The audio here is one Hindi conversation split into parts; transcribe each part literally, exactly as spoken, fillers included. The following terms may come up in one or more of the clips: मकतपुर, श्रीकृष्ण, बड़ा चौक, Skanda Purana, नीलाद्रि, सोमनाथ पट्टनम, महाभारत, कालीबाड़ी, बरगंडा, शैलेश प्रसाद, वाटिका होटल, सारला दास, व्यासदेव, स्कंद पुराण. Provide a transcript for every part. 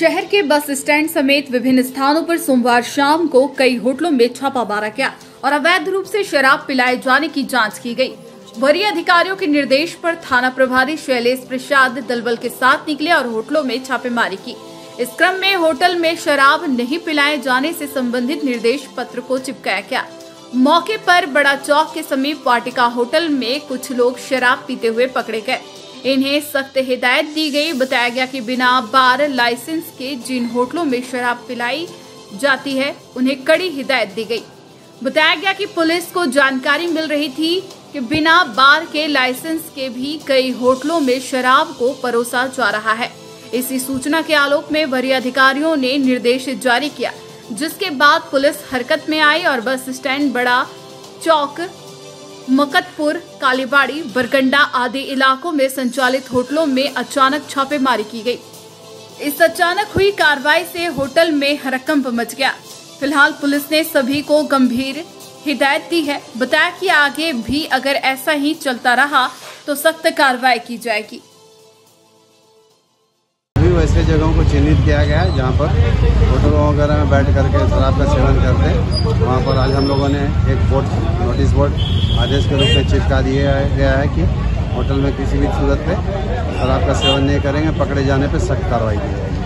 शहर के बस स्टैंड समेत विभिन्न स्थानों पर सोमवार शाम को कई होटलों में छापा मारा गया और अवैध रूप से शराब पिलाए जाने की जांच की गई। वरीय अधिकारियों के निर्देश पर थाना प्रभारी शैलेश प्रसाद दलबल के साथ निकले और होटलों में छापेमारी की। इस क्रम में होटल में शराब नहीं पिलाए जाने से संबंधित निर्देश पत्र को चिपकाया गया। मौके पर बड़ा चौक के समीप वाटिका होटल में कुछ लोग शराब पीते हुए पकड़े गए। इन्हें सख्त हिदायत दी गई। बताया गया कि बिना बार लाइसेंस के जिन होटलों में शराब पिलाई जाती है उन्हें कड़ी हिदायत दी गई। बताया गया कि पुलिस को जानकारी मिल रही थी कि बिना बार के लाइसेंस के भी कई होटलों में शराब को परोसा जा रहा है। इसी सूचना के आलोक में वरीय अधिकारियों ने निर्देश जारी किया, जिसके बाद पुलिस हरकत में आई और बस स्टैंड, बड़ा चौक, मकतपुर, कालीबाड़ी, बरगंडा आदि इलाकों में संचालित होटलों में अचानक छापेमारी की गई। इस अचानक हुई कार्रवाई से होटल में हड़कंप मच गया। फिलहाल पुलिस ने सभी को गंभीर हिदायत दी है। बताया कि आगे भी अगर ऐसा ही चलता रहा तो सख्त कार्रवाई की जाएगी। वैसे जगहों को चिन्हित किया गया है जहाँ पर होटलों वगैरह में बैठ करके शराब का सेवन करते हैं। वहाँ पर आज हम लोगों ने एक बोर्ड, नोटिस बोर्ड आदेश के रूप में चिपका दिया गया है कि होटल में किसी भी सूरत पे शराब का सेवन नहीं करेंगे, पकड़े जाने पे सख्त कार्रवाई की जाएगी।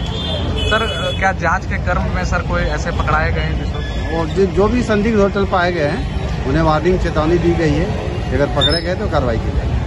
सर, क्या जांच के क्रम में सर कोई ऐसे पकड़ाए गए हैं? और जो भी संदिग्ध होटल पाए गए हैं उन्हें वार्निंग, चेतावनी दी गई है। अगर पकड़े गए तो कार्रवाई की जाएगी।